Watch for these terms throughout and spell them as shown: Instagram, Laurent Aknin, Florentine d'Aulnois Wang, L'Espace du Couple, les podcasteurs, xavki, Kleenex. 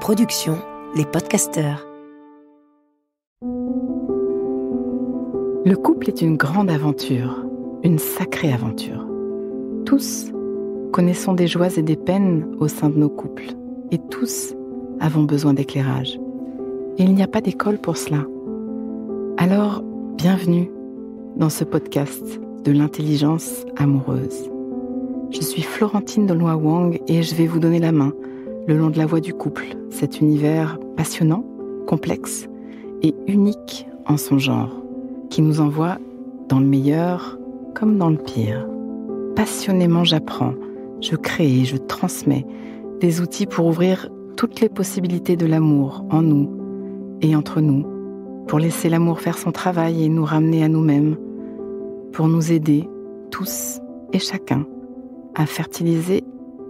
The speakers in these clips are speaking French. production, les podcasteurs. Le couple est une grande aventure, une sacrée aventure. Tous connaissons des joies et des peines au sein de nos couples, et tous avons besoin d'éclairage. Et il n'y a pas d'école pour cela. Alors, bienvenue dans ce podcast de l'intelligence amoureuse. Je suis Florentine d'Aulnois Wang et je vais vous donner la main le long de la voie du couple, cet univers passionnant, complexe et unique en son genre, qui nous envoie dans le meilleur comme dans le pire. Passionnément, j'apprends, je crée et je transmets des outils pour ouvrir toutes les possibilités de l'amour en nous et entre nous, pour laisser l'amour faire son travail et nous ramener à nous-mêmes, pour nous aider tous et chacun à fertiliser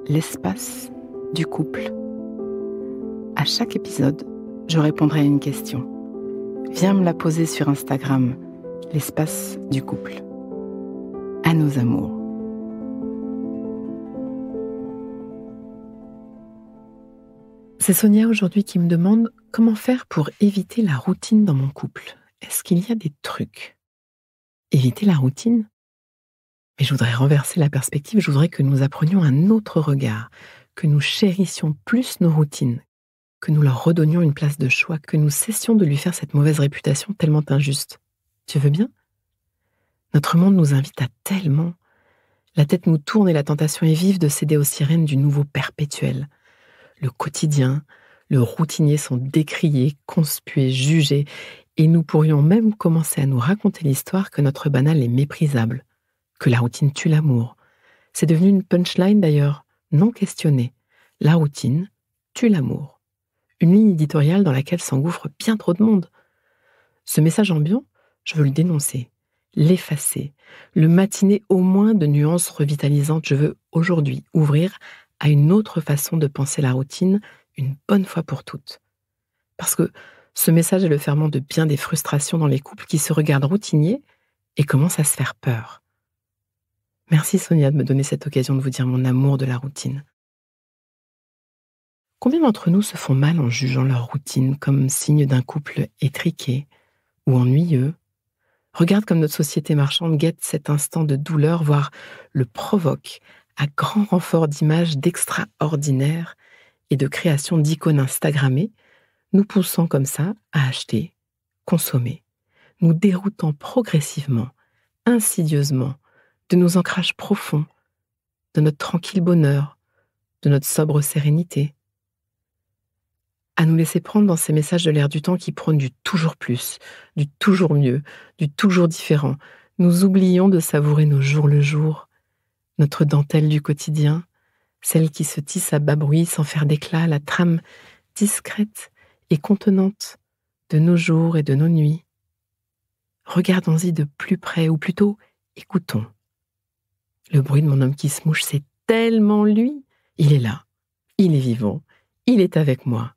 l'espace du couple. À chaque épisode, je répondrai à une question. Viens me la poser sur Instagram, l'espace du couple. À nos amours. C'est Sonia aujourd'hui qui me demande comment faire pour éviter la routine dans mon couple. Est-ce qu'il y a des trucs ? Éviter la routine ? Mais je voudrais renverser la perspective, je voudrais que nous apprenions un autre regard, que nous chérissions plus nos routines, que nous leur redonnions une place de choix, que nous cessions de lui faire cette mauvaise réputation tellement injuste. Tu veux bien ? Notre monde nous invite à tellement. La tête nous tourne et la tentation est vive de céder aux sirènes du nouveau perpétuel. Le quotidien, le routinier sont décriés, conspués, jugés, et nous pourrions même commencer à nous raconter l'histoire que notre banal est méprisable, que la routine tue l'amour. C'est devenu une punchline d'ailleurs, non questionnée. La routine tue l'amour. Une ligne éditoriale dans laquelle s'engouffre bien trop de monde. Ce message ambiant, je veux le dénoncer, l'effacer, le matiner au moins de nuances revitalisantes. Je veux aujourd'hui ouvrir à une autre façon de penser la routine, une bonne fois pour toutes. Parce que ce message est le ferment de bien des frustrations dans les couples qui se regardent routiniers et commencent à se faire peur. Merci Sonia de me donner cette occasion de vous dire mon amour de la routine. Combien d'entre nous se font mal en jugeant leur routine comme signe d'un couple étriqué ou ennuyeux ? Regarde comme notre société marchande guette cet instant de douleur, voire le provoque, à grand renfort d'images d'extraordinaires et de création d'icônes instagrammées, nous poussant comme ça à acheter, consommer, nous déroutant progressivement, insidieusement, de nos ancrages profonds, de notre tranquille bonheur, de notre sobre sérénité. À nous laisser prendre dans ces messages de l'ère du temps qui prônent du toujours plus, du toujours mieux, du toujours différent, nous oublions de savourer nos jours le jour, notre dentelle du quotidien, celle qui se tisse à bas bruit sans faire d'éclat, la trame discrète et contenante de nos jours et de nos nuits. Regardons-y de plus près, ou plutôt écoutons. Le bruit de mon homme qui se mouche, c'est tellement lui. Il est là, il est vivant, il est avec moi.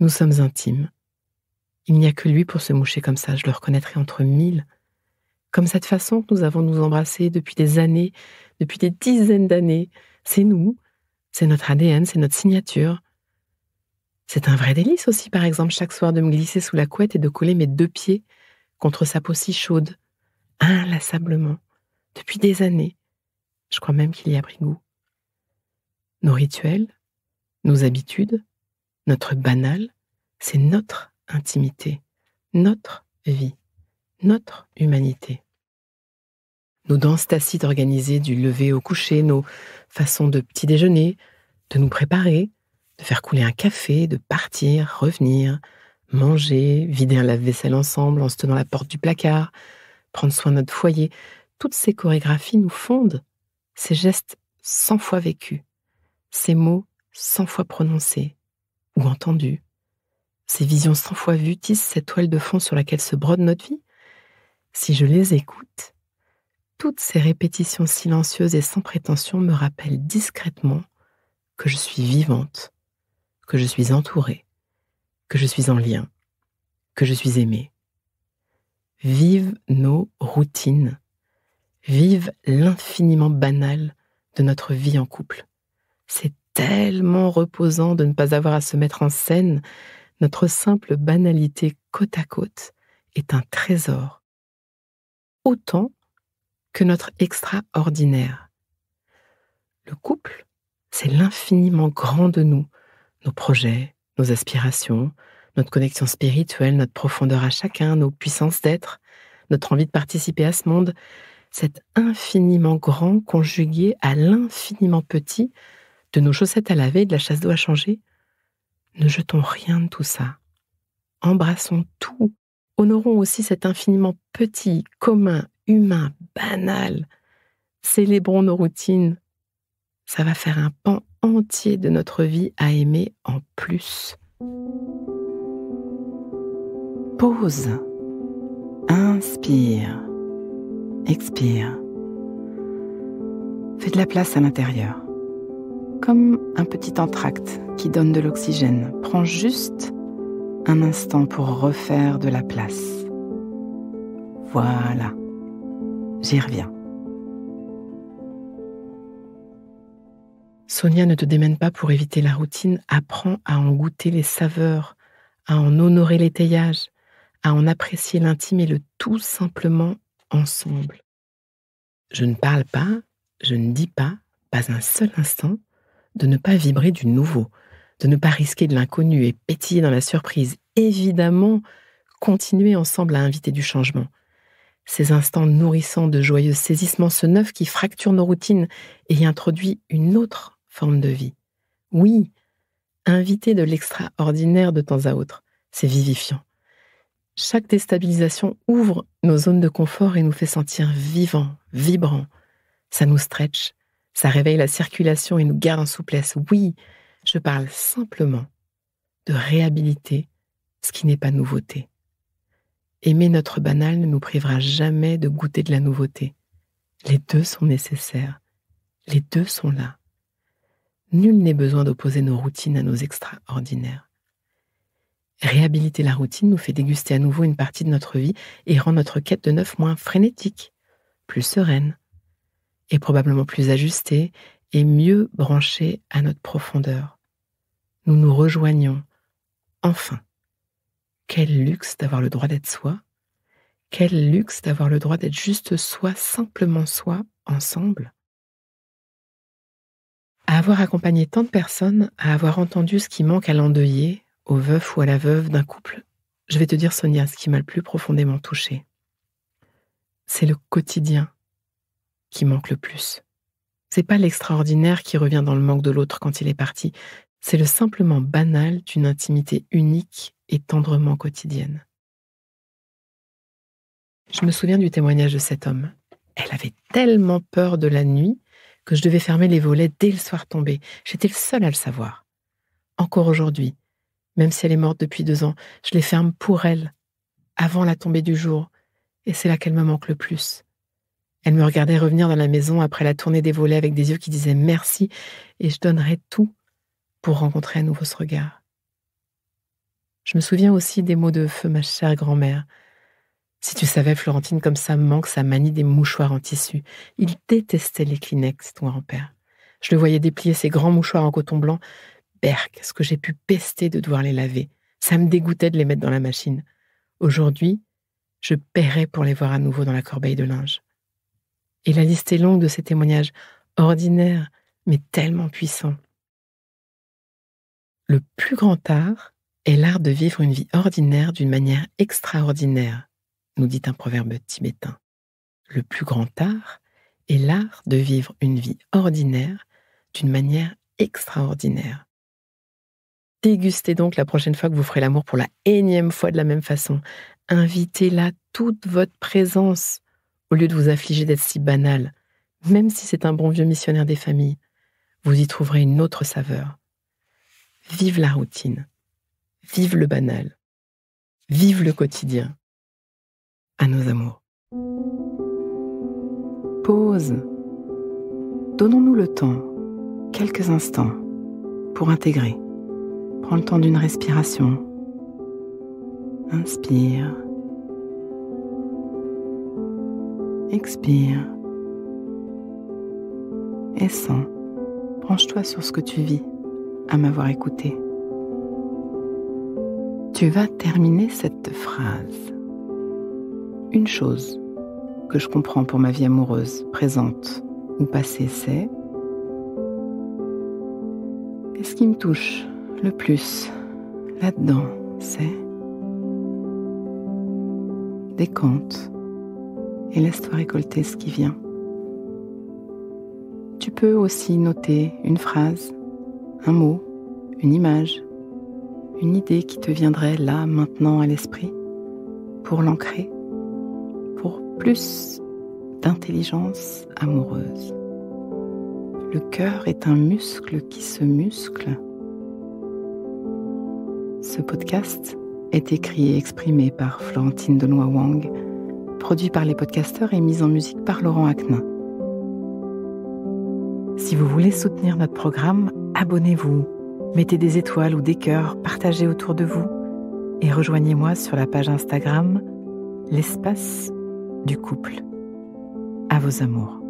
Nous sommes intimes. Il n'y a que lui pour se moucher comme ça, je le reconnaîtrai entre mille. Comme cette façon que nous avons de nous embrasser depuis des années, depuis des dizaines d'années. C'est nous, c'est notre ADN, c'est notre signature. C'est un vrai délice aussi, par exemple, chaque soir de me glisser sous la couette et de coller mes deux pieds contre sa peau si chaude, inlassablement, depuis des années. Je crois même qu'il y a pris goût. Nos rituels, nos habitudes, notre banal, c'est notre intimité, notre vie, notre humanité. Nos danses tacites organisées du lever au coucher, nos façons de petit déjeuner, de nous préparer, de faire couler un café, de partir, revenir, manger, vider un lave-vaisselle ensemble en se tenant la porte du placard, prendre soin de notre foyer. Toutes ces chorégraphies nous fondent, ces gestes 100 fois vécus, ces mots 100 fois prononcés ou entendus, ces visions 100 fois vues tissent cette toile de fond sur laquelle se brode notre vie. Si je les écoute, toutes ces répétitions silencieuses et sans prétention me rappellent discrètement que je suis vivante, que je suis entourée, que je suis en lien, que je suis aimée. Vive nos routines. Vive l'infiniment banal de notre vie en couple. C'est tellement reposant de ne pas avoir à se mettre en scène, notre simple banalité côte à côte est un trésor, autant que notre extraordinaire. Le couple, c'est l'infiniment grand de nous, nos projets, nos aspirations, notre connexion spirituelle, notre profondeur à chacun, nos puissances d'être, notre envie de participer à ce monde, cet infiniment grand conjugué à l'infiniment petit de nos chaussettes à laver et de la chasse d'eau à changer. Ne jetons rien de tout ça. Embrassons tout. Honorons aussi cet infiniment petit, commun, humain, banal. Célébrons nos routines. Ça va faire un pan entier de notre vie à aimer en plus. Pause. Inspire. Expire. Fais de la place à l'intérieur. Comme un petit entracte qui donne de l'oxygène. Prends juste un instant pour refaire de la place. Voilà. J'y reviens. Sonia, ne te démène pas pour éviter la routine. Apprends à en goûter les saveurs, à en honorer l'étayage, à en apprécier l'intime et le tout simplement ensemble. Je ne parle pas, je ne dis pas, pas un seul instant, de ne pas vibrer du nouveau, de ne pas risquer de l'inconnu et pétiller dans la surprise. Évidemment, continuer ensemble à inviter du changement. Ces instants nourrissants de joyeux saisissements, ce neuf qui fracture nos routines et y introduit une autre forme de vie. Oui, inviter de l'extraordinaire de temps à autre, c'est vivifiant. Chaque déstabilisation ouvre nos zones de confort et nous fait sentir vivants, vibrants. Ça nous stretch, ça réveille la circulation et nous garde en souplesse. Oui, je parle simplement de réhabiliter ce qui n'est pas nouveauté. Aimer notre banal ne nous privera jamais de goûter de la nouveauté. Les deux sont nécessaires. Les deux sont là. Nul n'est besoin d'opposer nos routines à nos extraordinaires. Réhabiliter la routine nous fait déguster à nouveau une partie de notre vie et rend notre quête de neuf moins frénétique, plus sereine, et probablement plus ajustée et mieux branchée à notre profondeur. Nous nous rejoignons, enfin. Quel luxe d'avoir le droit d'être soi. Quel luxe d'avoir le droit d'être juste soi, simplement soi, ensemble. À avoir accompagné tant de personnes, à avoir entendu ce qui manque à l'endeuillé, au veuf ou à la veuve d'un couple, je vais te dire, Sonia, ce qui m'a le plus profondément touchée. C'est le quotidien qui manque le plus. C'est pas l'extraordinaire qui revient dans le manque de l'autre quand il est parti. C'est le simplement banal d'une intimité unique et tendrement quotidienne. Je me souviens du témoignage de cet homme. Elle avait tellement peur de la nuit que je devais fermer les volets dès le soir tombé. J'étais le seul à le savoir. Encore aujourd'hui, même si elle est morte depuis 2 ans, je les ferme pour elle, avant la tombée du jour, et c'est là qu'elle me manque le plus. Elle me regardait revenir dans la maison après la tournée des volets avec des yeux qui disaient « merci » et je donnerais tout pour rencontrer à nouveau ce regard. Je me souviens aussi des mots de feu, ma chère grand-mère. Si tu savais, Florentine, comme ça me manque sa manie des mouchoirs en tissu. Il détestait les Kleenex, ton grand-père. Je le voyais déplier ses grands mouchoirs en coton blanc. Berk, ce que j'ai pu pester de devoir les laver. Ça me dégoûtait de les mettre dans la machine. Aujourd'hui, je paierais pour les voir à nouveau dans la corbeille de linge. Et la liste est longue de ces témoignages ordinaires, mais tellement puissants. Le plus grand art est l'art de vivre une vie ordinaire d'une manière extraordinaire, nous dit un proverbe tibétain. Le plus grand art est l'art de vivre une vie ordinaire d'une manière extraordinaire. Dégustez donc la prochaine fois que vous ferez l'amour pour la énième fois de la même façon. Invitez-la toute votre présence au lieu de vous affliger d'être si banal. Même si c'est un bon vieux missionnaire des familles, vous y trouverez une autre saveur. Vive la routine, vive le banal, vive le quotidien. À nos amours. Pause. Donnons-nous le temps, quelques instants, pour intégrer. Prends le temps d'une respiration. Inspire. Expire. Et sens Penche-toi sur ce que tu vis, à m'avoir écouté. Tu vas terminer cette phrase. Une chose que je comprends pour ma vie amoureuse, présente ou passée, c'est... Et ce qui me touche le plus là-dedans, c'est... Décompte et laisse-toi récolter ce qui vient. Tu peux aussi noter une phrase, un mot, une image, une idée qui te viendrait là, maintenant, à l'esprit, pour l'ancrer, pour plus d'intelligence amoureuse. Le cœur est un muscle qui se muscle. Ce podcast est écrit et exprimé par Florentine d'Aulnois Wang, produit par les podcasteurs et mis en musique par Laurent Aknin. Si vous voulez soutenir notre programme, abonnez-vous, mettez des étoiles ou des cœurs, partagez autour de vous et rejoignez-moi sur la page Instagram L'Espace du Couple. À vos amours.